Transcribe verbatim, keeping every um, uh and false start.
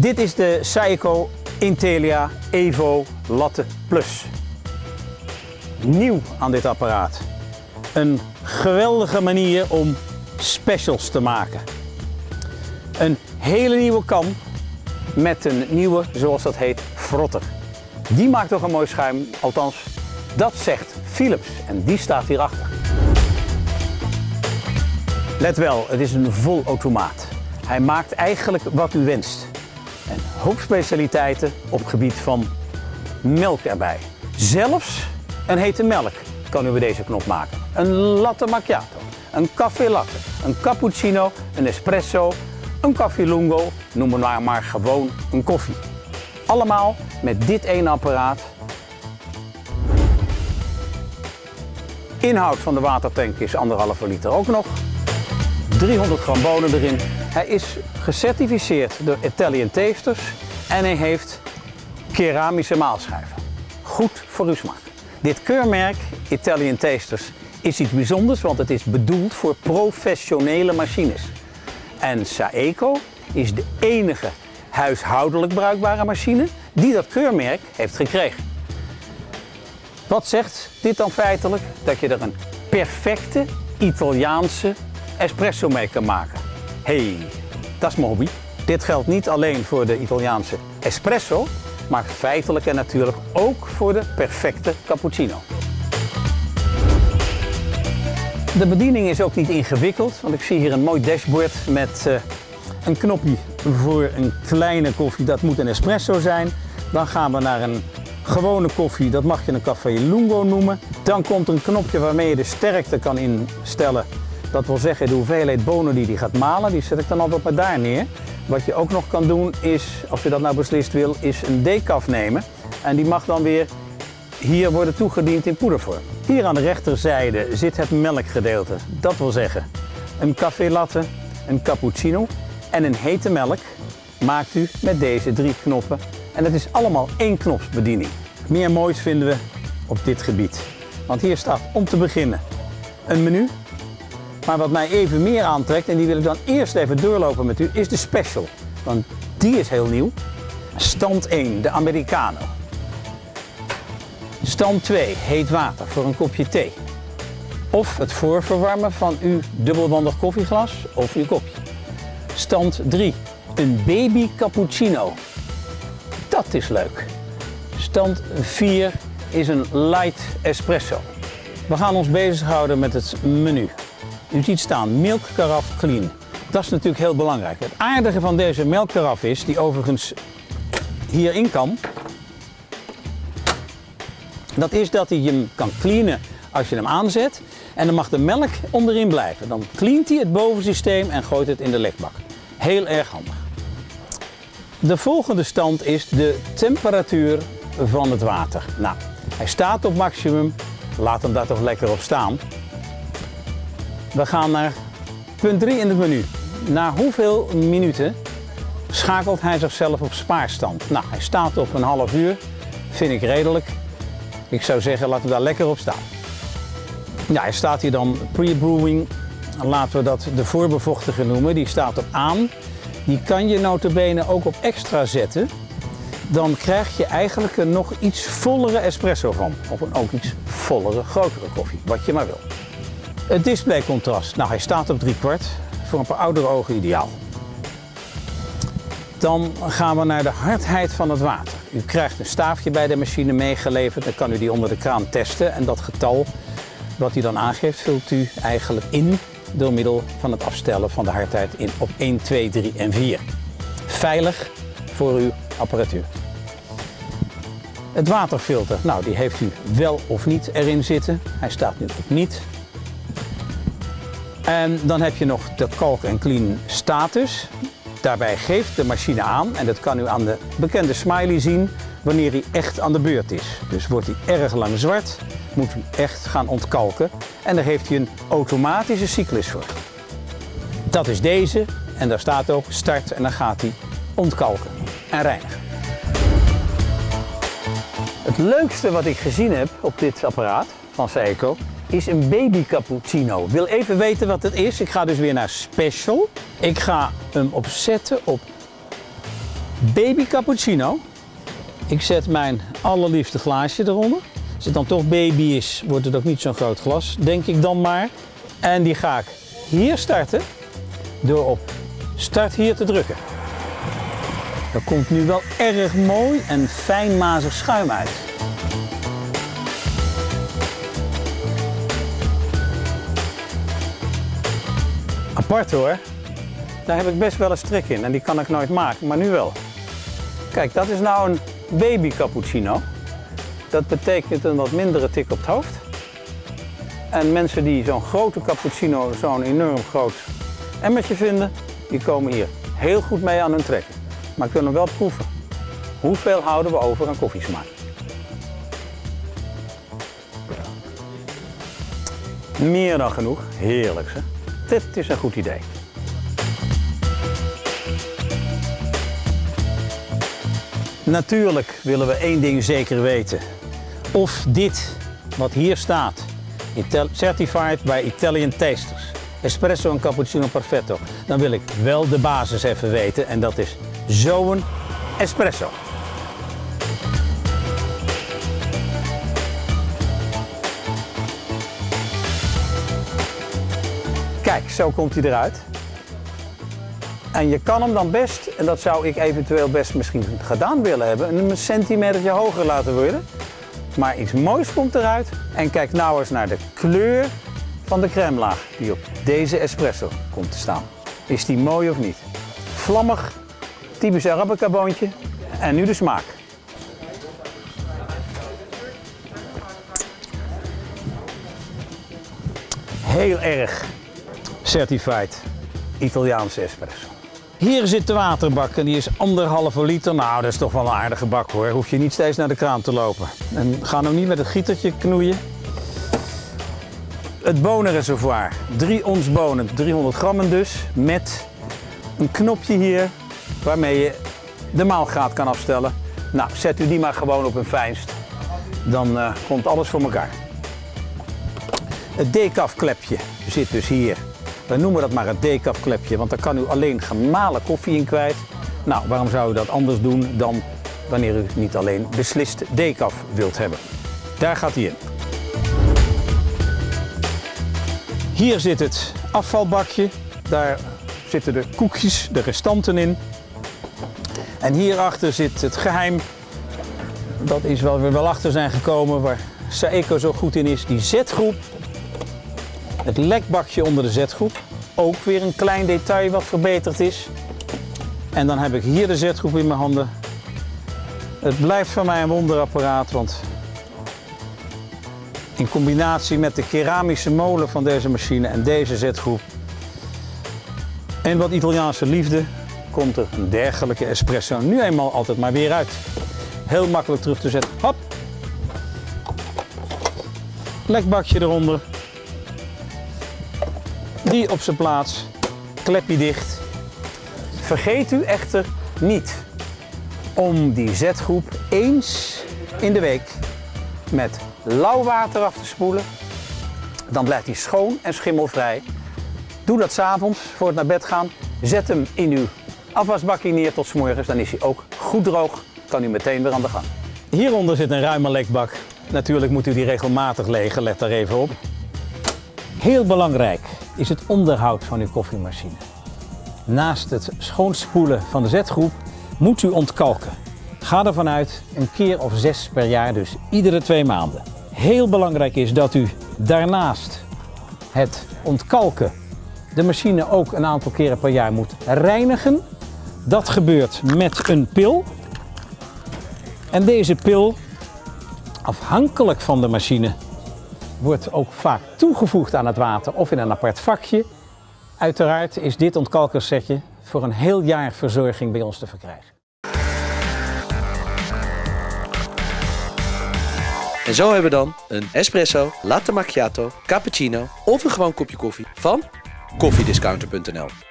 Dit is de Saeco Intelia Evo Latte Plus. Nieuw aan dit apparaat. Een geweldige manier om specials te maken. Een hele nieuwe kan met een nieuwe, zoals dat heet, frotter. Die maakt toch een mooi schuim, althans dat zegt Philips en die staat hierachter. Let wel, het is een volautomaat. Hij maakt eigenlijk wat u wenst. En hoofdspecialiteiten op gebied van melk erbij. Zelfs een hete melk kan u bij deze knop maken. Een latte macchiato, een café latte, een cappuccino, een espresso, een koffie lungo, noem het maar, maar gewoon een koffie. Allemaal met dit ene apparaat. Inhoud van de watertank is anderhalve liter ook nog. driehonderd gram bonen erin. Hij is gecertificeerd door Italian Tasters en hij heeft keramische maalschijven. Goed voor uw smaak. Dit keurmerk Italian Tasters is iets bijzonders, want het is bedoeld voor professionele machines. En Saeco is de enige huishoudelijk bruikbare machine die dat keurmerk heeft gekregen. Wat zegt dit dan feitelijk? Dat je er een perfecte Italiaanse espresso mee kan maken. Hé, hey, dat is mijn hobby. Dit geldt niet alleen voor de Italiaanse espresso, maar feitelijk en natuurlijk ook voor de perfecte cappuccino. De bediening is ook niet ingewikkeld, want ik zie hier een mooi dashboard met uh, een knopje voor een kleine koffie. Dat moet een espresso zijn. Dan gaan we naar een gewone koffie, dat mag je een café lungo noemen. Dan komt een knopje waarmee je de sterkte kan instellen. Dat wil zeggen de hoeveelheid bonen die die gaat malen, die zet ik dan altijd maar daar neer. Wat je ook nog kan doen is, als je dat nou beslist wil, is een decaf nemen. En die mag dan weer hier worden toegediend in poedervorm. Hier aan de rechterzijde zit het melkgedeelte. Dat wil zeggen een café latte, een cappuccino en een hete melk maakt u met deze drie knoppen. En dat is allemaal één knopsbediening. Meer moois vinden we op dit gebied. Want hier staat om te beginnen een menu. Maar wat mij even meer aantrekt, en die wil ik dan eerst even doorlopen met u, is de special. Want die is heel nieuw. Stand één, de Americano. Stand twee, heet water voor een kopje thee. Of het voorverwarmen van uw dubbelwandig koffieglas of uw kopje. Stand drie, een baby cappuccino. Dat is leuk. Stand vier is een light espresso. We gaan ons bezighouden met het menu. U ziet staan, melkkaraf clean. Dat is natuurlijk heel belangrijk. Het aardige van deze melkkaraf is, die overigens hierin kan, dat is dat hij hem kan cleanen als je hem aanzet. En dan mag de melk onderin blijven. Dan cleant hij het bovensysteem en gooit het in de lekbak. Heel erg handig. De volgende stand is de temperatuur van het water. Nou, hij staat op maximum. Laat hem daar toch lekker op staan. We gaan naar punt drie in het menu. Na hoeveel minuten schakelt hij zichzelf op spaarstand? Nou, hij staat op een half uur. Vind ik redelijk. Ik zou zeggen, laten we daar lekker op staan. Ja, hij staat hier dan pre-brewing. Laten we dat de voorbevochtiger noemen. Die staat op aan. Die kan je notabene ook op extra zetten. Dan krijg je eigenlijk een nog iets vollere espresso van. Of een ook iets vollere, grotere koffie. Wat je maar wil. Het displaycontrast, nou hij staat op drie kwart, voor een paar oudere ogen ideaal. Dan gaan we naar de hardheid van het water. U krijgt een staafje bij de machine meegeleverd, dan kan u die onder de kraan testen. En dat getal wat hij dan aangeeft, vult u eigenlijk in door middel van het afstellen van de hardheid in op één, twee, drie en vier. Veilig voor uw apparatuur. Het waterfilter, nou die heeft u wel of niet erin zitten. Hij staat nu op niet. En dan heb je nog de kalk en clean status. Daarbij geeft de machine aan, en dat kan u aan de bekende smiley zien, wanneer hij echt aan de beurt is. Dus wordt hij erg lang zwart, moet u echt gaan ontkalken. En daar heeft hij een automatische cyclus voor. Dat is deze, en daar staat ook start en dan gaat hij ontkalken en reinigen. Het leukste wat ik gezien heb op dit apparaat van Saeco is een baby cappuccino. Ik wil even weten wat het is. Ik ga dus weer naar special. Ik ga hem opzetten op Baby cappuccino. Ik zet mijn allerliefste glaasje eronder. Als het dan toch baby is, wordt het ook niet zo'n groot glas, denk ik dan maar. En die ga ik hier starten door op start hier te drukken. Er komt nu wel erg mooi en fijnmazig schuim uit. Apart hoor, daar heb ik best wel een strik in en die kan ik nooit maken, maar nu wel. Kijk, dat is nou een baby cappuccino. Dat betekent een wat mindere tik op het hoofd. En mensen die zo'n grote cappuccino, zo'n enorm groot emmertje vinden, die komen hier heel goed mee aan hun trek. Maar kunnen wel proeven. Hoeveel houden we over aan koffiesmaak? Meer dan genoeg. Heerlijk hè? Dit is een goed idee. Natuurlijk willen we één ding zeker weten. Of dit, wat hier staat, certified by Italian Tasters, espresso en cappuccino perfetto. Dan wil ik wel de basis even weten en dat is zo'n espresso. Kijk, zo komt hij eruit. En je kan hem dan best, en dat zou ik eventueel best misschien gedaan willen hebben, een centimetertje hoger laten worden. Maar iets moois komt eruit. En kijk nou eens naar de kleur van de crèmelaag die op deze espresso komt te staan. Is die mooi of niet? Vlammig, typisch Arabica boontje. En nu de smaak. Heel erg certified Italiaanse espresso. Hier zit de waterbak en die is anderhalve liter. Nou, dat is toch wel een aardige bak hoor. Hoef je niet steeds naar de kraan te lopen. En ga nou niet met het gietertje knoeien. Het bonenreservoir. drie ons bonen, driehonderd gram dus. Met een knopje hier waarmee je de maalgraad kan afstellen. Nou, zet u die maar gewoon op een fijnst. Dan uh, komt alles voor elkaar. Het decafklepje zit dus hier. We noemen dat maar het decafklepje, want daar kan u alleen gemalen koffie in kwijt. Nou, waarom zou u dat anders doen dan wanneer u niet alleen beslist decaf wilt hebben? Daar gaat hij in. Hier zit het afvalbakje. Daar zitten de koekjes, de restanten in. En hierachter zit het geheim. Dat is waar we wel achter zijn gekomen, waar Saeco zo goed in is, die zetgroep. Het lekbakje onder de zetgroep, ook weer een klein detail wat verbeterd is. En dan heb ik hier de zetgroep in mijn handen. Het blijft voor mij een wonderapparaat, want in combinatie met de keramische molen van deze machine en deze zetgroep en wat Italiaanse liefde komt er een dergelijke espresso nu eenmaal altijd maar weer uit. Heel makkelijk terug te zetten. Hop! Lekbakje eronder. Die op zijn plaats, klepje dicht. Vergeet u echter niet om die zetgroep eens in de week met lauw water af te spoelen. Dan blijft hij schoon en schimmelvrij. Doe dat 's avonds voor het naar bed gaan. Zet hem in uw afwasbakje neer tot 's morgens. Dan is hij ook goed droog. Kan u meteen weer aan de gang. Hieronder zit een ruime lekbak. Natuurlijk moet u die regelmatig legen, let daar even op. Heel belangrijk is het onderhoud van uw koffiemachine. Naast het schoonspoelen van de zetgroep moet u ontkalken. Ga ervan uit een keer of zes per jaar, dus iedere twee maanden. Heel belangrijk is dat u daarnaast het ontkalken de machine ook een aantal keren per jaar moet reinigen. Dat gebeurt met een pil. En deze pil, afhankelijk van de machine, wordt ook vaak toegevoegd aan het water of in een apart vakje. Uiteraard is dit ontkalkerssetje voor een heel jaar verzorging bij ons te verkrijgen. En zo hebben we dan een espresso, latte macchiato, cappuccino of een gewoon kopje koffie van koffiediscounter punt n l.